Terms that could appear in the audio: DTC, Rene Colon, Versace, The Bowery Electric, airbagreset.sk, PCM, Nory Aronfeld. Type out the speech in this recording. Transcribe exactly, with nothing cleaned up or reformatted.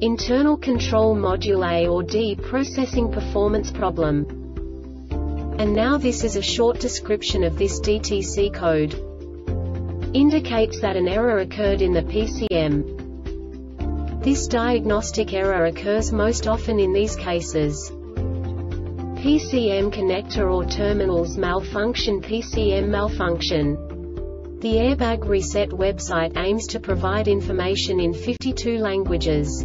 internal control module A or D processing performance problem. And now this is a short description of this D T C code. Indicates that an error occurred in the P C M. This diagnostic error occurs most often in these cases: P C M connector or terminals malfunction, P C M malfunction. The Airbag Reset website aims to provide information in fifty-two languages.